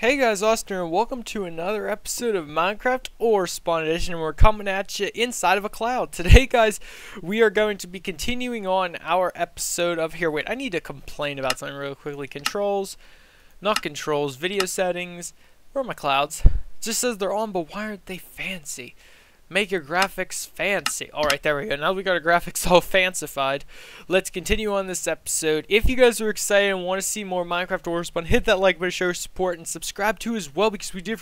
Hey guys, Austin, and welcome to another episode of Minecraft Orespawn Edition, and we're coming at you inside of a cloud. Today, guys, we are going to be continuing on our episode of here. Wait, I need to complain about something real quickly. Controls, not controls, video settings. Where are my clouds? It just says they're on, but why aren't they fancy? Make your graphics fancy. Alright, there we go. Now we got our graphics all fancified. Let's continue on this episode. If you guys are excited and want to see more Minecraft Orespawn, hit that like button, show your support, and subscribe too as well, because we do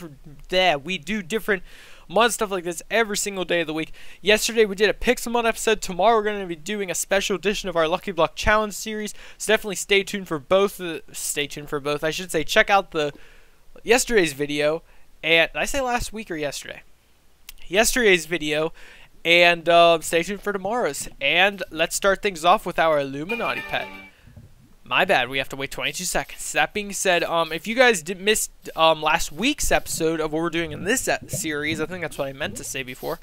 different mod stuff like this every single day of the week. Yesterday we did a Pixelmon episode. Tomorrow we're going to be doing a special edition of our Lucky Block Challenge series. So definitely stay tuned for both. I should say check out the yesterday's video. And did I say last week or yesterday? Yesterday's video, and stay tuned for tomorrow's. And let's start things off with our Illuminati pet. My bad, we have to wait 22 seconds. That being said, if you guys did miss last week's episode of what we're doing in this series, I think that's what I meant to say before.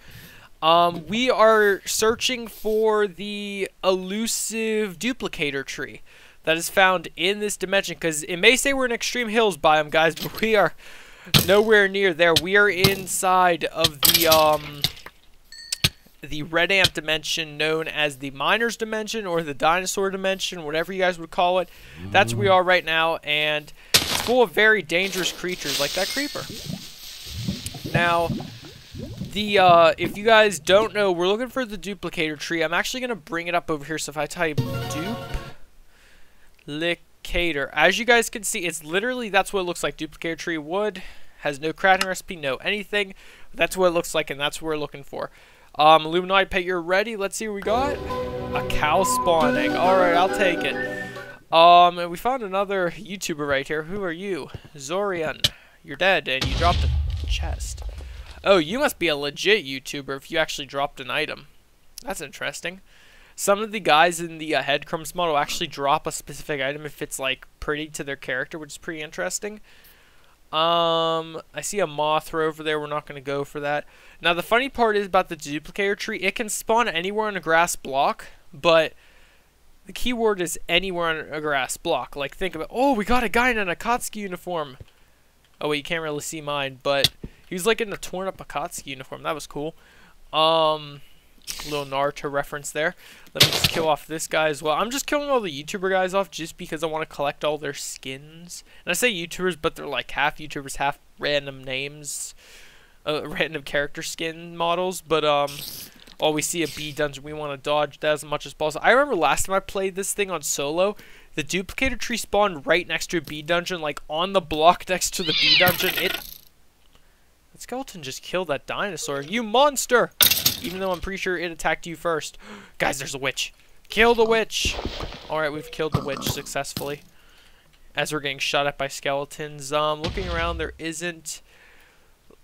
We are searching for the elusive duplicator tree that is found in this dimension, because it may say we're in extreme hills biome, guys, but we are nowhere near there. We are inside of the red ant dimension, known as the miner's dimension or the dinosaur dimension, whatever you guys would call it. That's where we are right now, and it's full of very dangerous creatures like that creeper. Now, the if you guys don't know, we're looking for the duplicator tree. I'm actually gonna bring it up over here. So if I type duplicator, as you guys can see, it's literally, that's what it looks like. Duplicator tree, wood, has no crafting recipe, no anything. That's what it looks like, and that's what we're looking for. Illuminati pet, you're ready. Let's see what we got. A cow spawning. Alright, I'll take it. And we found another YouTuber right here. Who are you? Zorian. You're dead, and you dropped a chest. Oh, you must be a legit YouTuber if you actually dropped an item. That's interesting. Some of the guys in the Headcrumbs mod will actually drop a specific item if it's, like, pretty to their character, which is pretty interesting. I see a Mothra over there. We're not going to go for that. Now, the funny part is about the duplicator tree. It can spawn anywhere on a grass block, but the keyword is anywhere on a grass block. Like, think about, oh, we got a guy in an Akatsuki uniform. Oh, wait, you can't really see mine, but he was, like, in a torn-up Akatsuki uniform. That was cool. Little Naruto reference there. Let me just kill off this guy as well. I'm just killing all the YouTuber guys off just because I want to collect all their skins. And I say YouTubers, but they're like half YouTubers, half random names, random character skin models. But we see a bee dungeon. We want to dodge that as much as possible. I remember last time I played this thing on solo, the duplicator tree spawned right next to a bee dungeon, like on the block next to the bee dungeon. That skeleton just killed that dinosaur. You monster! Even though I'm pretty sure it attacked you first. Guys, there's a witch. Kill the witch. Alright, we've killed the witch successfully. As we're getting shot at by skeletons. Looking around, there isn't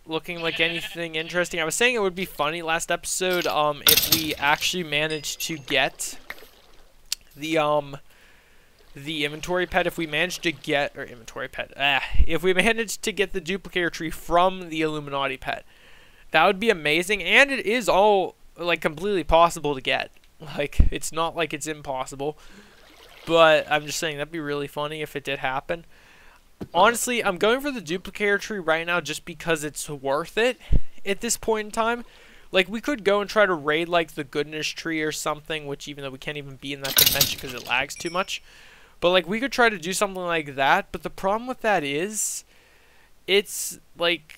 looking like anything interesting. I was saying it would be funny last episode if we actually managed to get the inventory pet, if we managed to get the duplicator tree from the Illuminati pet. That would be amazing, and it is all, like, completely possible to get. Like, it's not like it's impossible, but I'm just saying that'd be really funny if it did happen. Honestly, I'm going for the duplicator tree right now just because it's worth it at this point in time. Like, we could go and try to raid, like, the goodness tree or something, which even though we can't even be in that dimension because it lags too much. But, like, we could try to do something like that, but the problem with that is it's, like,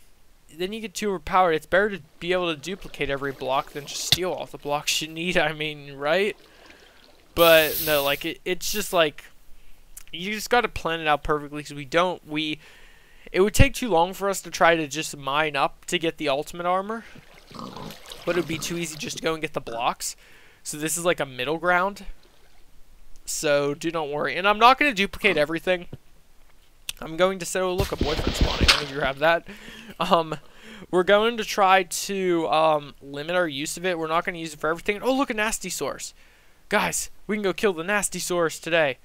then you get too overpowered. It's better to be able to duplicate every block than just steal all the blocks you need, I mean, right? But no, like, it's just like, you just gotta plan it out perfectly, because it would take too long for us to try to just mine up to get the ultimate armor, but it would be too easy just to go and get the blocks. So this is like a middle ground, so do not worry. And I'm not gonna duplicate everything. I'm going to say, oh, look, a boyfriend spawning. Let me grab that. We're going to try to limit our use of it. We're not going to use it for everything. Oh, look, a nasty source. Guys, we can go kill the nasty source today.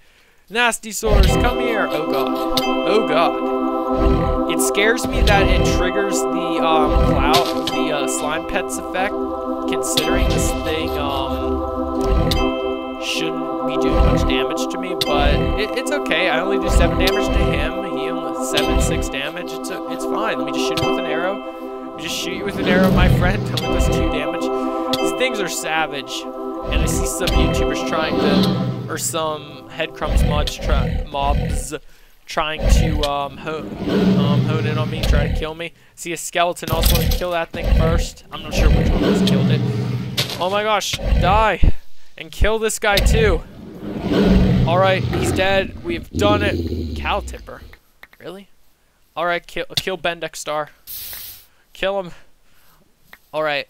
Nasty source, come here. Oh, God. Oh, God. It scares me that it triggers the cloud, the slime pets effect, considering this thing shouldn't be doing much damage to me, but it's okay. I only do 7 damage to him. He only 7.6 damage. It's fine. Let me just shoot him with an arrow. Let me just shoot you with an arrow, my friend. It does 2 damage. These things are savage. And I see some YouTubers trying to, or some Headcrumbs mobs trying to hone in on me, try to kill me. See a skeleton, also want to kill that thing first. I'm not sure which one of us killed it. Oh my gosh, die. And kill this guy too. Alright, he's dead. We've done it. Cow tipper. Really? Alright, kill Bendek Star. Kill him. Alright,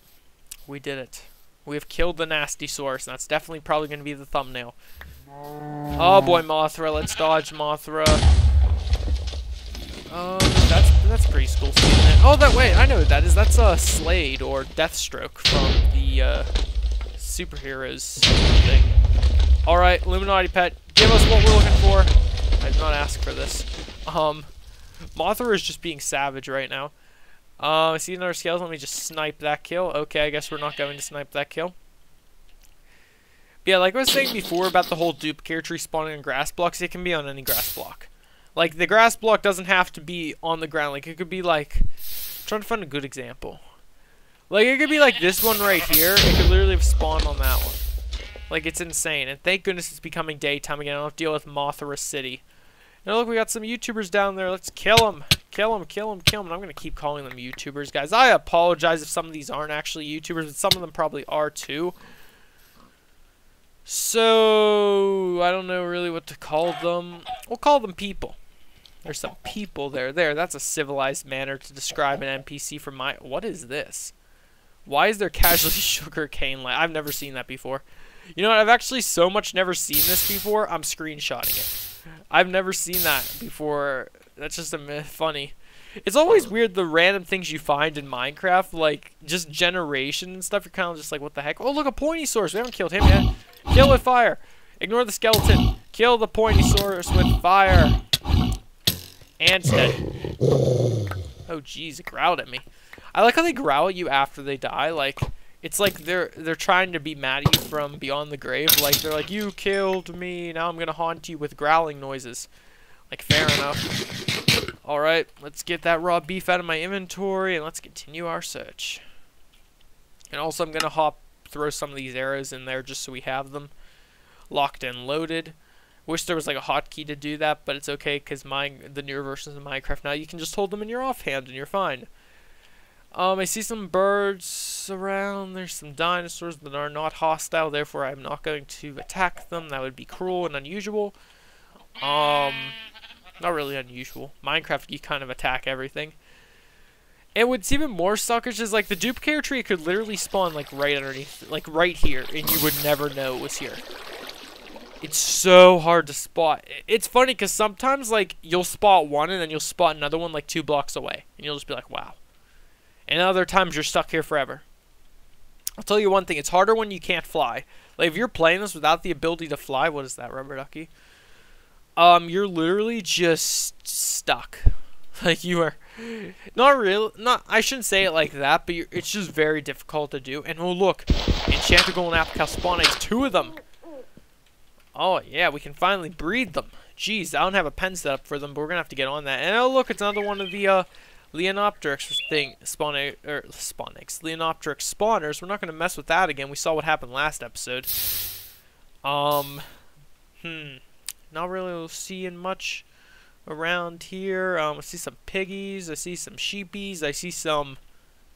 we did it. We have killed the nasty source. And that's definitely probably going to be the thumbnail. Oh boy, Mothra. Let's dodge Mothra. That's pretty cool. Oh, that way. I know what that is. That's Slade or Deathstroke from the superheroes thing. All right, Illuminati pet, give us what we're looking for. I did not ask for this. Mothra is just being savage right now. I see another skeleton. Let me just snipe that kill. Okay, I guess we're not going to snipe that kill. But yeah, like I was saying before about the whole duplicates respawning on grass blocks, it can be on any grass block. Like, the grass block doesn't have to be on the ground. Like, it could be like... I'm trying to find a good example. Like, it could be like this one right here. It could literally have spawned on that one. Like, it's insane. And thank goodness it's becoming daytime again. I don't have to deal with Mothra City. Now, look, we got some YouTubers down there. Let's kill them. Kill them, kill them, kill them. And I'm going to keep calling them YouTubers, guys. I apologize if some of these aren't actually YouTubers, but some of them probably are, too. So, I don't know really what to call them. We'll call them people. There's some people there. There, that's a civilized manner to describe an NPC from my... What is this? Why is there casually sugar cane light? I've never seen that before. You know what? I've actually so much never seen this before, I'm screenshotting it. I've never seen that before. That's just funny. It's always weird, the random things you find in Minecraft, like just generation and stuff. You're kind of just like, what the heck? Oh, look, a pointy source. We haven't killed him yet. Kill with fire. Ignore the skeleton. Kill the pointy source with fire. And dead. Oh, jeez, it growled at me. I like how they growl at you after they die. Like, it's like they're trying to be mad at you from beyond the grave. Like, they're like, you killed me. Now I'm going to haunt you with growling noises. Like, fair enough. Alright, let's get that raw beef out of my inventory and let's continue our search. And also I'm going to throw some of these arrows in there just so we have them locked and loaded. Wish there was like a hotkey to do that, but it's okay because the newer versions of Minecraft now, you can just hold them in your offhand and you're fine. I see some birds around. There's some dinosaurs that are not hostile, therefore I'm not going to attack them. That would be cruel and unusual. Not really unusual. Minecraft, you kind of attack everything. And what's even more suckish is, like, the duplicator tree could literally spawn, like, right underneath, like, right here, and you would never know it was here. It's so hard to spot. It's funny, because sometimes, like, you'll spot one, and then you'll spot another one, like, 2 blocks away. And you'll just be like, wow. And other times, you're stuck here forever. I'll tell you one thing. It's harder when you can't fly. Like, if you're playing this without the ability to fly, what is that, rubber ducky? You're literally just stuck. Like, you are not real. Not, I shouldn't say it like that, but it's just very difficult to do. And oh look, Enchantigal and Apical spawn eggs, 2 of them. Oh yeah, we can finally breed them. Jeez, I don't have a pen set up for them, but we're gonna have to get on that. And oh look, it's another one of the Leonopteryx thing Leonopteryx spawners. We're not gonna mess with that again. We saw what happened last episode. Not really seeing much around here. I see some piggies. I see some sheepies. I see some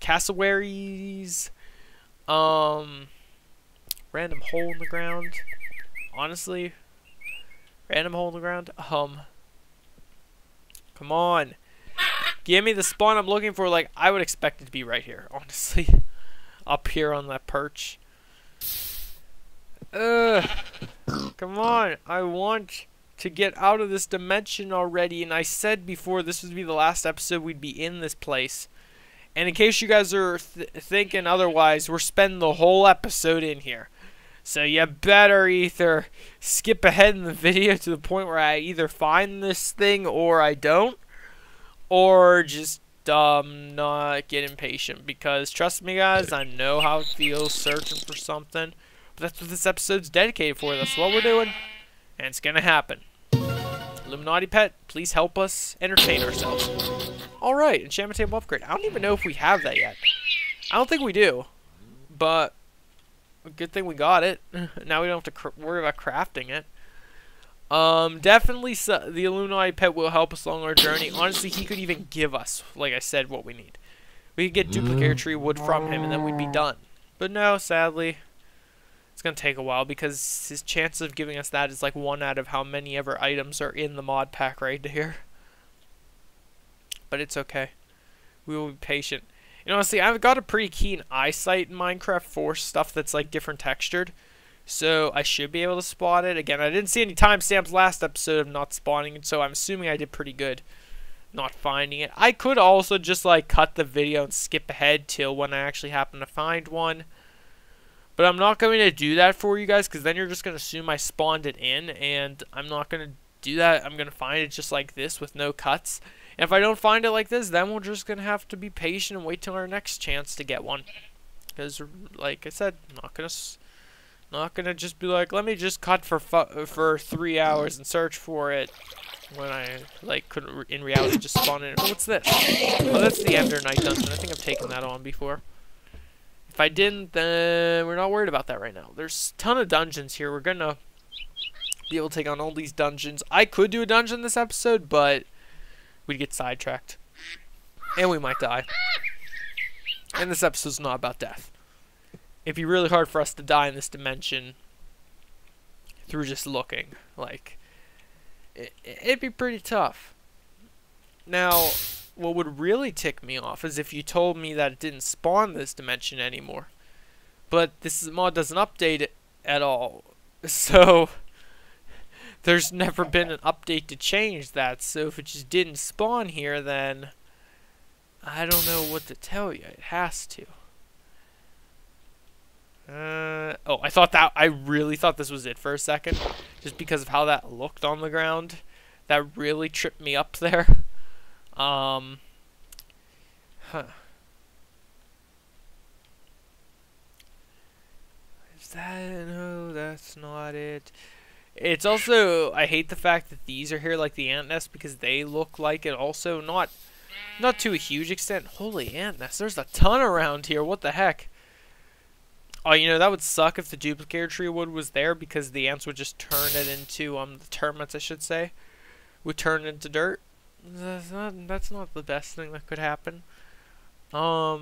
cassowaries. Random hole in the ground. Honestly, random hole in the ground. Come on, give me the spawn I'm looking for. Like, I would expect it to be right here. Honestly, up here on that perch. Come on, I want to get out of this dimension already, and I said before this would be the last episode we'd be in this place. And in case you guys are thinking otherwise, we're spending the whole episode in here. So you better either skip ahead in the video to the point where I either find this thing or I don't, or just not get impatient, because trust me guys, I know how it feels searching for something. That's what this episode's dedicated for. That's what we're doing. And it's gonna happen. Illuminati pet, please help us entertain ourselves. Alright, enchantment table upgrade. I don't even know if we have that yet. I don't think we do, but good thing we got it. Now we don't have to worry about crafting it. Definitely the Illuminati pet will help us along our journey. Honestly, he could even give us, like I said, what we need. We could get duplicate tree wood from him and then we'd be done. But no, sadly, it's going to take a while because his chance of giving us that is like 1 out of how many ever items are in the mod pack right here. But it's okay. We will be patient. And honestly, I've got a pretty keen eyesight in Minecraft for stuff that's like different textured. So I should be able to spot it. Again, I didn't see any timestamps last episode of not spawning it, so I'm assuming I did pretty good not finding it. I could also just like cut the video and skip ahead till when I actually happen to find one. But I'm not going to do that for you guys because then you're just going to assume I spawned it in, and I'm not going to do that. I'm going to find it just like this with no cuts. And if I don't find it like this, then we're just going to have to be patient and wait till our next chance to get one. Because like I said, I'm not going to... Not gonna just be like, let me just cut for 3 hours and search for it when I like couldn't in reality just spawn in. What's this? Oh, that's the Ender Knight dungeon. I think I've taken that on before. If I didn't, then we're not worried about that right now. There's a ton of dungeons here. We're gonna be able to take on all these dungeons. I could do a dungeon this episode, but we'd get sidetracked and we might die. And this episode's not about death. It'd be really hard for us to die in this dimension through just looking. Like, it'd be pretty tough. Now, what would really tick me off is if you told me that it didn't spawn this dimension anymore. But this mod doesn't update it at all. So, there's never been an update to change that. So, if it just didn't spawn here, then I don't know what to tell you. It has to. Oh, I really thought this was it for a second, just because of how that looked on the ground. That really tripped me up there. Is that, no, that's not it. It's also, I hate the fact that these are here like the ant nest because they look like it also, not to a huge extent. Holy ant nest, there's a ton around here, what the heck? Oh, you know, that would suck if the duplicator tree wood was there because the ants would just turn it into, the termites, I should say, would turn it into dirt. That's not the best thing that could happen. What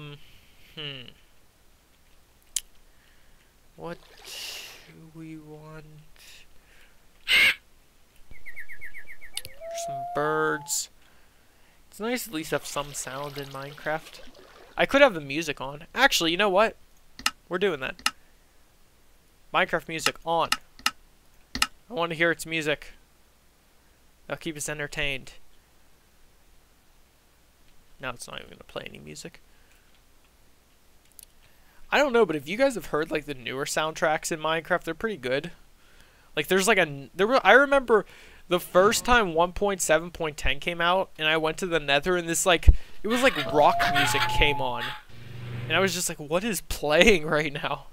do we want? Some birds. It's nice to at least have some sound in Minecraft. I could have the music on. Actually, you know what? We're doing that. Minecraft music on. I want to hear its music. That'll keep us entertained. Now it's not even going to play any music. I don't know, but if you guys have heard like the newer soundtracks in Minecraft, they're pretty good. Like there's like I remember the first time 1.7.10 came out and I went to the Nether and this like it was like rock music came on. And I was just like, what is playing right now?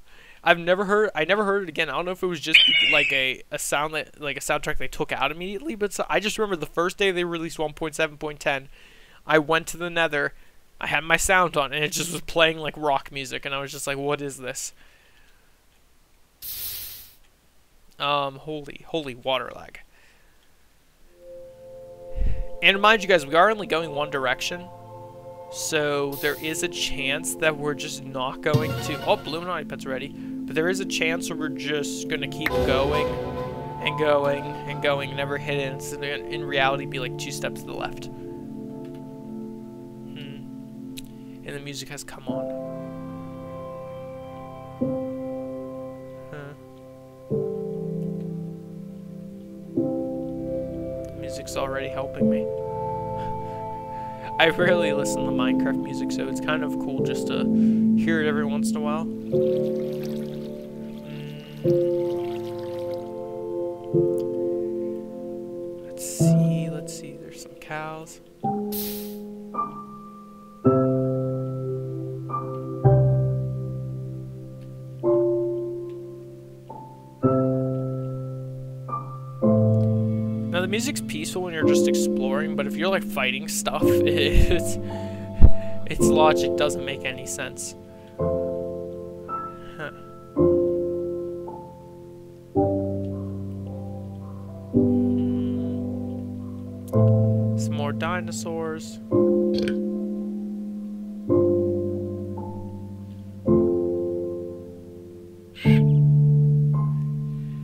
I never heard it again. I don't know if it was just like a sound that, like a soundtrack they took out immediately, but so, I just remember the first day they released 1.7.10, I went to the Nether, I had my sound on, and it just was playing like rock music, and I was just like, what is this? Holy water lag. And remind you guys, we are only going one direction. So there is a chance that we're just not going to... Oh, Illuminati pet's ready. But there is a chance that we're just going to keep going and going and going, never hit it. It's going to, in reality, be like 2 steps to the left. And the music has come on. The music's already helping me. I rarely listen to Minecraft music, so it's kind of cool just to hear it every once in a while. Let's see, there's some cows. music's peaceful when you're just exploring, but if you're like fighting stuff, its logic doesn't make any sense. Huh. Some more dinosaurs.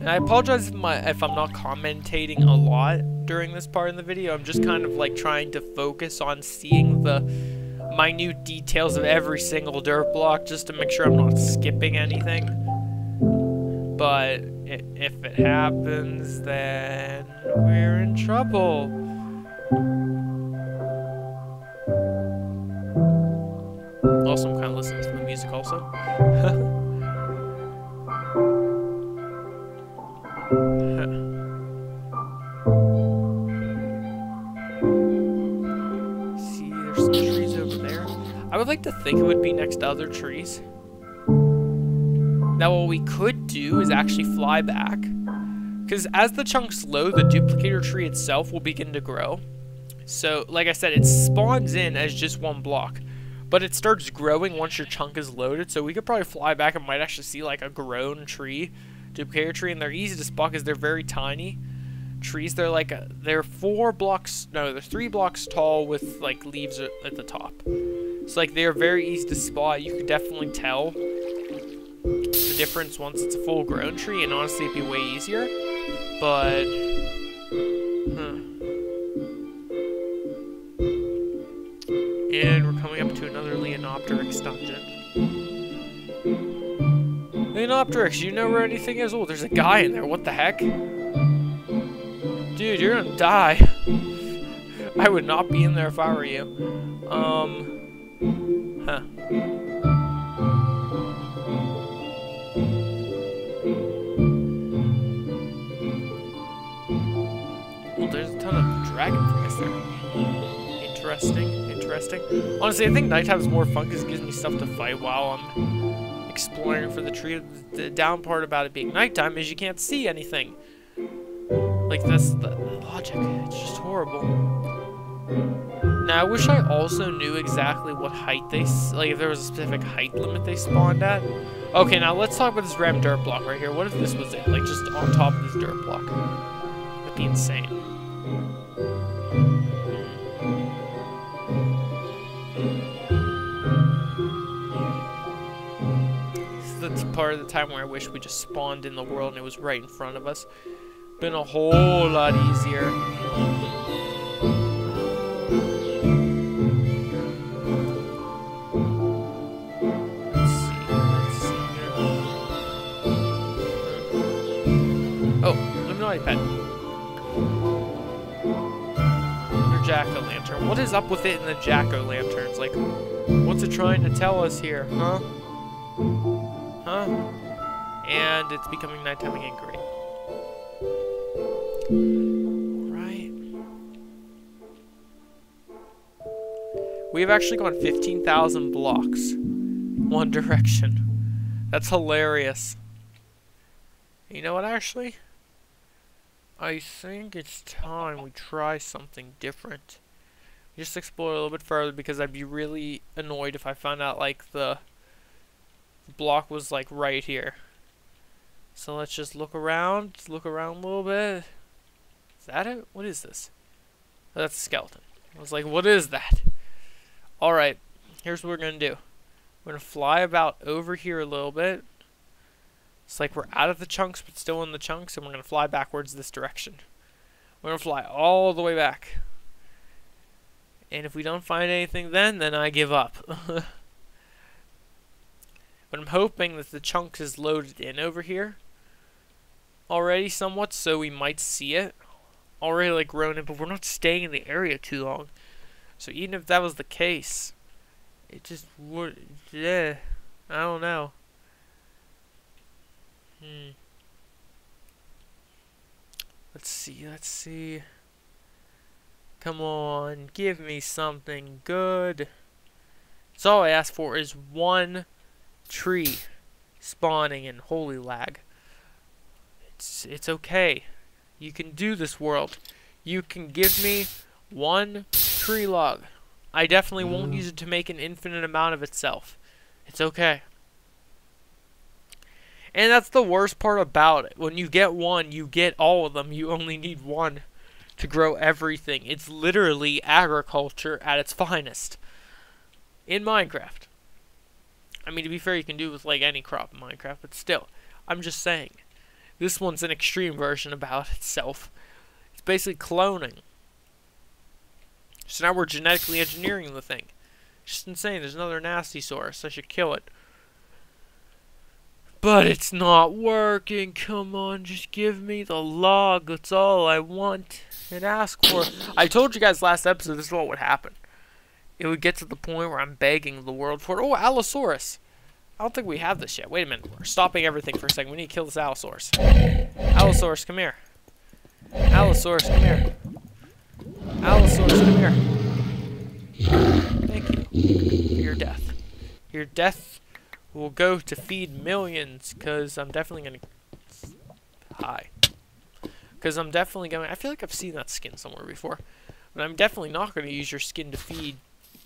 I apologize if I'm not commentating a lot during this part of the video. I'm just kind of like trying to focus on seeing the minute details of every single dirt block just to make sure I'm not skipping anything. But if it happens, then we're in trouble. Also, I'm kind of listening to the music also. I would like to think it would be next to other trees. Now what we could do is actually fly back, because as the chunks load, the duplicator tree itself will begin to grow. So like I said, it spawns in as just one block, but it starts growing once your chunk is loaded. So we could probably fly back and might actually see like a grown tree, duplicator tree, and they're easy to spot because they're very tiny trees. They're like they're three blocks tall with like leaves at the top. So like they're very easy to spot. You could definitely tell the difference once it's a full grown tree, and honestly it'd be way easier. But and we're coming up to another Leonopteryx dungeon. Leonopteryx, you know where anything is? Oh, there's a guy in there, what the heck? Dude, you're gonna die. I would not be in there if I were you. Well, there's a ton of dragonflies there. Interesting, interesting. Honestly, I think nighttime's more fun because it gives me stuff to fight while I'm exploring for the tree. The down part about it being nighttime is you can't see anything. Like, that's the logic. It's just horrible. Now, I wish I also knew exactly what height they, like if there was a specific height limit they spawned at. Okay, now let's talk about this random dirt block right here. What if this was it, like just on top of this dirt block? That'd be insane. This is the part of the time where I wish we just spawned in the world and it was right in front of us. Been a whole lot easier. Pet. Your jack-o'-lantern. What is up with it in the jack-o'-lanterns? Like, what's it trying to tell us here, huh? Huh? And it's becoming nighttime again. Great. Right. We've actually gone 15,000 blocks one direction. That's hilarious. You know what, actually? I think it's time we try something different. Just explore a little bit further, because I'd be really annoyed if I found out like the block was like right here. So let's just look around a little bit. Is that it? What is this? Oh, that's a skeleton. I was like, what is that? Alright, here's what we're gonna do. We're gonna fly about over here a little bit. It's like we're out of the chunks, but still in the chunks, and we're going to fly backwards this direction. We're going to fly all the way back. And if we don't find anything then I give up. But I'm hoping that the chunks is loaded in over here already somewhat, so we might see it already like grown in, but we're not staying in the area too long. So even if that was the case, it just would, yeah, I don't know. Let's see, let's see. Come on, give me something good. So all I asked for is one tree spawning in. Holy lag. It's okay. You can do this, world. you can give me one tree log. I definitely won't use it to make an infinite amount of itself. It's okay. And that's the worst part about it. When you get one, you get all of them. You only need one to grow everything. It's literally agriculture at its finest in Minecraft. I mean, to be fair, you can do it with like any crop in Minecraft, but still, I'm just saying. This one's an extreme version about itself. It's basically cloning. So now we're genetically engineering the thing. Just insane. There's another nasty source. I should kill it. But it's not working. Come on, just give me the log. That's all I want and ask for. I told you guys last episode this is what would happen. It would get to the point where I'm begging the world for it. Oh, Allosaurus. I don't think we have this yet. Wait a minute. We're stopping everything for a second. We need to kill this Allosaurus. Allosaurus, come here. Allosaurus, come here. Allosaurus, come here. Thank you for your death. Your death will go to feed millions, because I'm definitely going to... Hi. Because I'm definitely going to... I feel like I've seen that skin somewhere before. But I'm definitely not going to use your skin to feed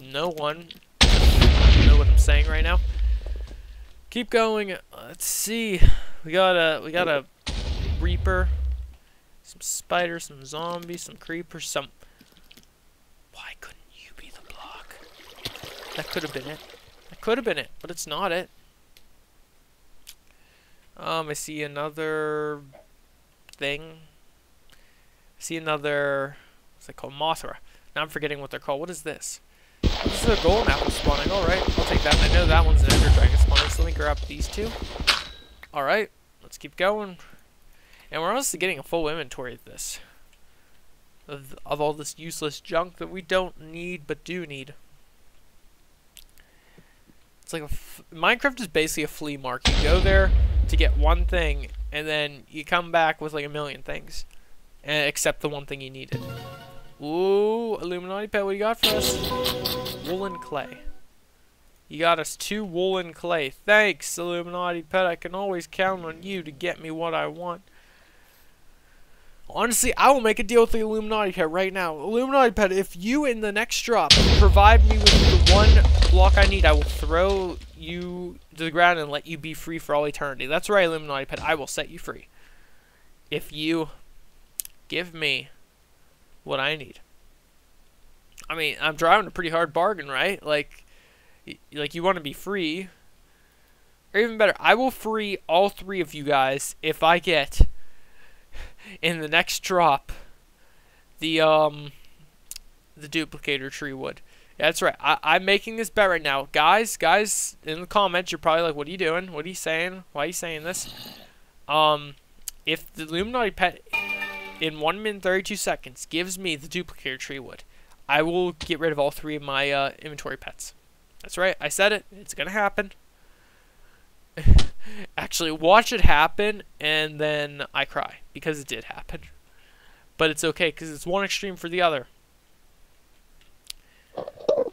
no one. I don't know what I'm saying right now. Keep going. Let's see. We got a reaper, some spider, some zombies, some creepers, some... Why couldn't you be the block? That could have been it. That could have been it, but it's not it. I see another thing. I see another... What's it called? Mothra. Now I'm forgetting what they're called. What is this? This is a golden apple spawning. Alright, I'll take that. I know that one's an ender dragon spawning, so let me grab these two. Alright, let's keep going. And we're honestly getting a full inventory of this. Of all this useless junk that we don't need, but do need. It's like a Minecraft is basically a flea market. You go there to get one thing, and then you come back with like a million things. Except the one thing you needed. Ooh, Illuminati pet, what do you got for us? Woolen clay. You got us 2 woolen clay. Thanks, Illuminati pet. I can always count on you to get me what I want. Honestly, I will make a deal with the Illuminati pet right now. Illuminati pet, if you in the next drop provide me with the one block I need, I will throw you to the ground and let you be free for all eternity. That's right, Illuminati pet. I will set you free. If you give me what I need. I mean, I'm driving a pretty hard bargain, right? Like you want to be free. Or even better, I will free all 3 of you guys if I get, in the next drop, the duplicator tree wood. Yeah, that's right. I'm making this bet right now. Guys, in the comments, you're probably like, what are you doing? What are you saying? Why are you saying this? If the Illuminati pet... in 1 minute 32 seconds gives me the duplicator tree wood, I will get rid of all 3 of my inventory pets. That's right, I said it. It's gonna happen. Actually, watch it happen, and then I cry because it did happen. But it's okay because it's one extreme for the other.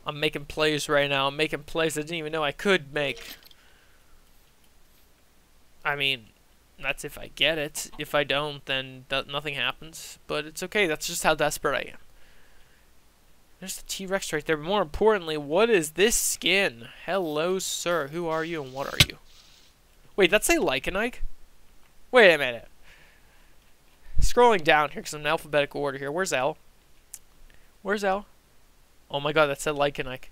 I'm making plays right now. I'm making plays I didn't even know I could make. I mean, that's if I get it. If I don't, then nothing happens. But it's okay. That's just how desperate I am. There's the T-Rex right there. But more importantly, what is this skin? Hello, sir. Who are you and what are you? Wait, that's a Lycanite? Wait a minute. Scrolling down here because I'm in alphabetical order here. Where's L? Where's L? Oh my god, that said Lycanite.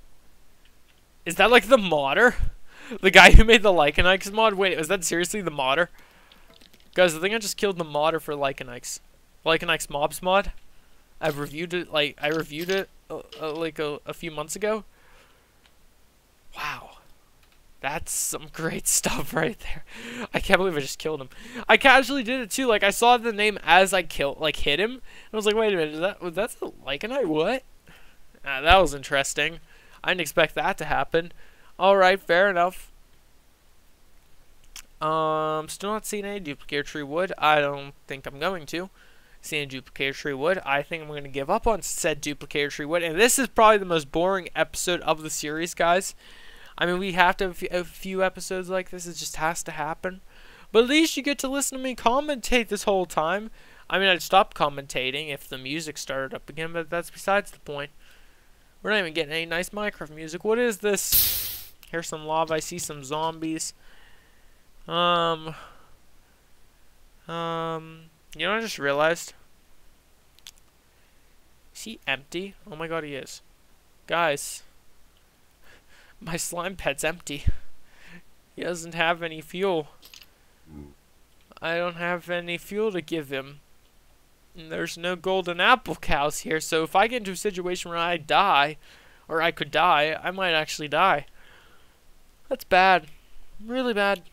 Is that like the modder? The guy who made the Lycanite mod? Wait, was that seriously the modder? Guys, I think I just killed the modder for Lycanites. Lycanites mobs mod. I've reviewed it, like a few months ago. Wow. That's some great stuff right there. I can't believe I just killed him. I casually did it too. Like, I saw the name as I hit him. And I was like, wait a minute, that's a Lycanite? What? Ah, that was interesting. I didn't expect that to happen. Alright, fair enough. Still not seeing any duplicator tree wood. I don't think I'm going to see any duplicator tree wood. I think I'm going to give up on said duplicator tree wood. And this is probably the most boring episode of the series, guys. I mean, we have to have a few episodes like this. It just has to happen. But at least you get to listen to me commentate this whole time. I mean, I'd stop commentating if the music started up again, but that's besides the point. We're not even getting any nice Minecraft music. What is this? Here's some lava. I see some zombies. You know what I just realized? Is he empty? Oh my god, he is. Guys, my slime pet's empty. He doesn't have any fuel. I don't have any fuel to give him. And there's no golden apple cows here, so if I get into a situation where I die, or I could die, I might actually die. That's bad. Really bad.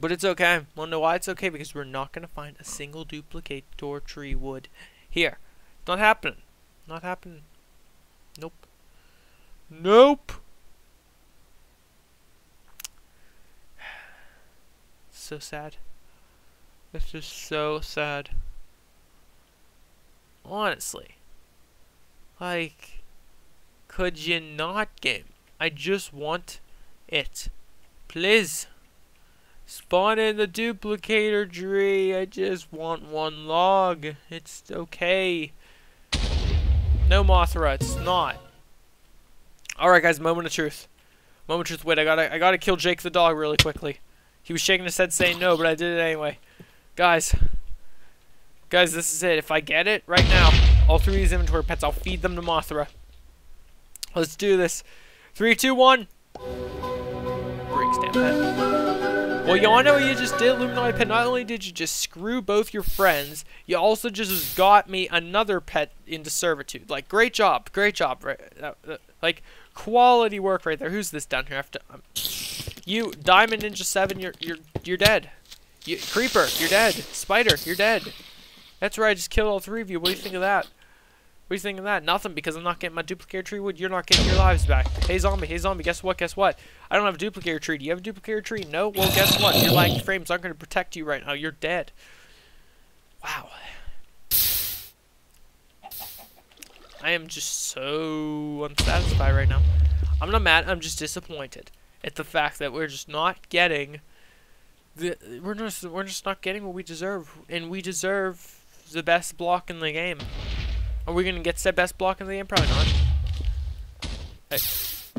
But it's okay. Wanna know why it's okay? Because we're not gonna find a single duplicate door tree wood here. Not happening. Not happening. Nope. Nope. So sad. This is so sad. Honestly. Like, could you not, game? I just want it. Please. Spawn in the duplicator tree. I just want one log. It's okay. No Mothra, it's not. Alright guys, moment of truth. Moment of truth. Wait, I gotta kill Jake the dog really quickly. He was shaking his head saying no, but I did it anyway. Guys. Guys, this is it. If I get it right now, all three of these inventory pets, I'll feed them to Mothra. Let's do this. 3, 2, 1. Breaks damn pet. Well, y'all know what you just did, Illuminati pet. Not only did you just screw both your friends, you also just got me another pet into servitude. Like, great job. Great job. Like, quality work right there. Who's this down here? I have to... You, Diamond Ninja 7, you're dead. You, Creeper, you're dead. Spider, you're dead. That's right, I just killed all three of you. What do you think of that? What do you think of that? Nothing, because I'm not getting my duplicator tree wood. You're not getting your lives back. Hey, zombie, guess what, guess what? I don't have a duplicator tree. Do you have a duplicator tree? No? Well, guess what? Your lagging frames aren't going to protect you right now. You're dead. Wow. I am just so unsatisfied right now. I'm not mad. I'm just disappointed at the fact that we're just not getting the we're just not getting what we deserve, and we deserve the best block in the game. Are we gonna get the best block in the game? Probably not.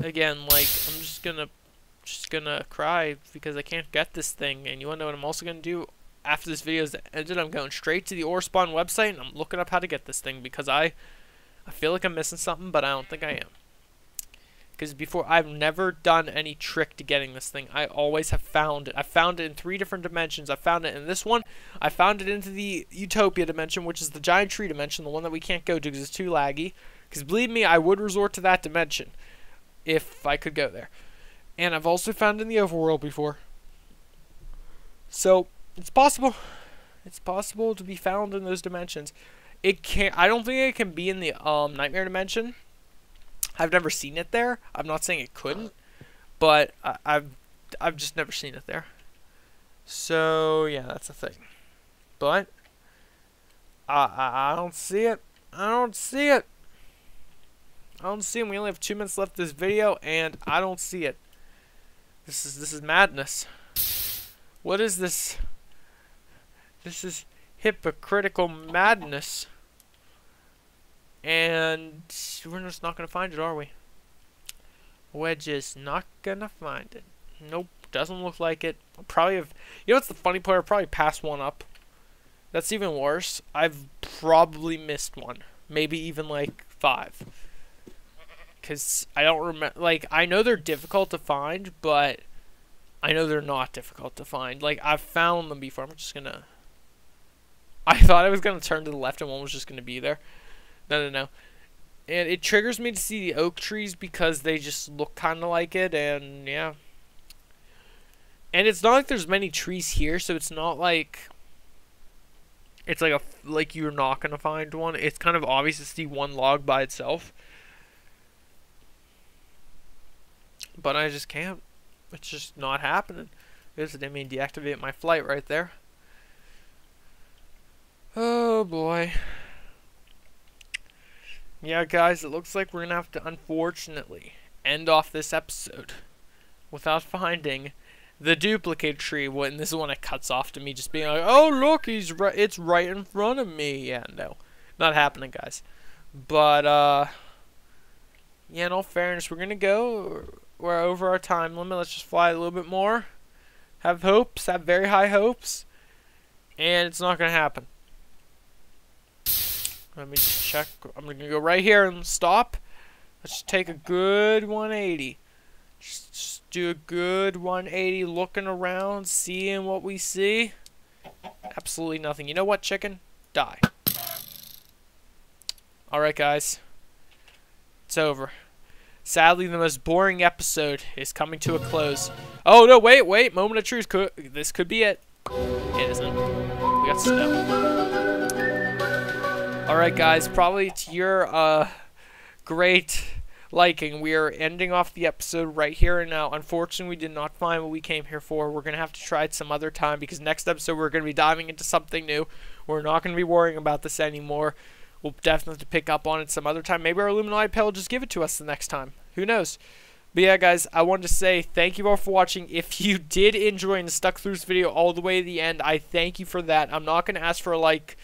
Again, like, I'm just gonna cry because I can't get this thing. And you wanna know what I'm also gonna do after this video's ended? I'm going straight to the Orespawn website and I'm looking up how to get this thing, because I feel like I'm missing something, but I don't think I am. Because before, I've never done any trick to getting this thing. I always have found it. I found it in 3 different dimensions. I found it in this one. I found it into the Utopia dimension, which is the giant tree dimension, the one that we can't go to because it's too laggy. Because believe me, I would resort to that dimension if I could go there. And I've also found it in the overworld before. So, it's possible. It's possible to be found in those dimensions. It can't, I don't think it can be in the Nightmare dimension. I've never seen it there. I'm not saying it couldn't, but I've just never seen it there. So yeah, that's a thing. But I don't see it. I don't see it. I don't see it. We only have 2 minutes left of this video, and I don't see it. This is madness. What is this? This is hypocritical madness. And we're just not going to find it, are we? We're just not going to find it. Nope, doesn't look like it. I'll probably have... You know what's the funny part? I'll probably pass one up. That's even worse. I've probably missed one. Maybe even, like, 5. Because I don't remember... Like, I know they're difficult to find, but I know they're not difficult to find. Like, I've found them before. I'm just going to... I thought I was going to turn to the left and one was just going to be there. No. And it triggers me to see the oak trees because they just look kind of like it, and yeah. And it's not like there's many trees here, so it's not like it's like you're not gonna find one. It's kind of obvious to see one log by itself, but I just can't. It's just not happening. This didn't mean deactivate my flight right there. Oh boy. Yeah, guys, it looks like we're going to have to, unfortunately, end off this episode without finding the duplicate tree when this is when it cuts off to me just being like, oh look, he's right, it's right in front of me. Yeah, no, not happening, guys. But yeah, in all fairness, we're gonna go, we're over our time limit. Let's just fly a little bit more, have hopes, have very high hopes, and it's not gonna happen. Let me just check. I'm gonna go right here and stop. Let's just take a good 180. Just do a good 180, looking around, seeing what we see. Absolutely nothing. You know what, chicken? Die. Alright, guys. It's over. Sadly, the most boring episode is coming to a close. Oh, no, wait, wait. Moment of truth. This could be it. It isn't. We got snow. Alright, guys. Probably to your great liking, we are ending off the episode right here and now. Unfortunately, we did not find what we came here for. We're going to have to try it some other time, because next episode we're going to be diving into something new. We're not going to be worrying about this anymore. We'll definitely have to pick up on it some other time. Maybe our Illuminati pet will just give it to us the next time. Who knows? But yeah, guys, I wanted to say thank you all for watching. If you did enjoy and stuck through this video all the way to the end, I thank you for that. I'm not going to ask for a like.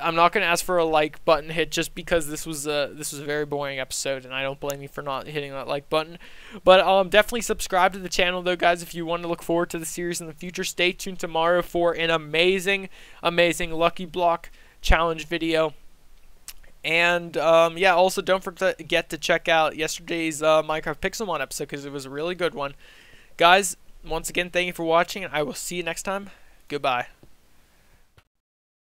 I'm not going to ask for a like button hit, just because this was a very boring episode, and I don't blame you for not hitting that like button. But definitely subscribe to the channel, though, guys, if you want to look forward to the series in the future. Stay tuned tomorrow for an amazing, amazing Lucky Block Challenge video. And, yeah, also don't forget to check out yesterday's Minecraft Pixelmon episode, because it was a really good one. Guys, once again, thank you for watching, and I will see you next time. Goodbye.